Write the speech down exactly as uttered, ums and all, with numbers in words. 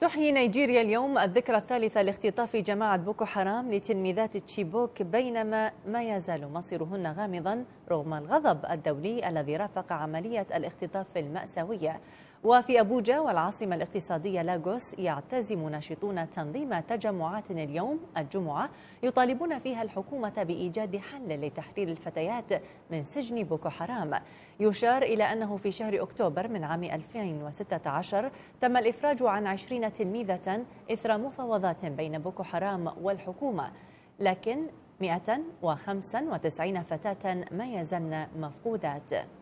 تحيي نيجيريا اليوم الذكرى الثالثة لاختطاف جماعة بوكو حرام لتلميذات تشيبوك، بينما ما يزال مصيرهن غامضا رغم الغضب الدولي الذي رافق عملية الاختطاف المأساوية. وفي أبوجا والعاصمة الاقتصادية لاغوس يعتزم ناشطون تنظيم تجمعات اليوم الجمعة يطالبون فيها الحكومة بإيجاد حل لتحرير الفتيات من سجن بوكو حرام. يشار إلى أنه في شهر أكتوبر من عام ألفين وستة عشر تم الإفراج عن عشرين تلميذة إثر مفاوضات بين بوكو حرام والحكومة، لكن مئة وخمسة وتسعين فتاة ما يزلن مفقودات.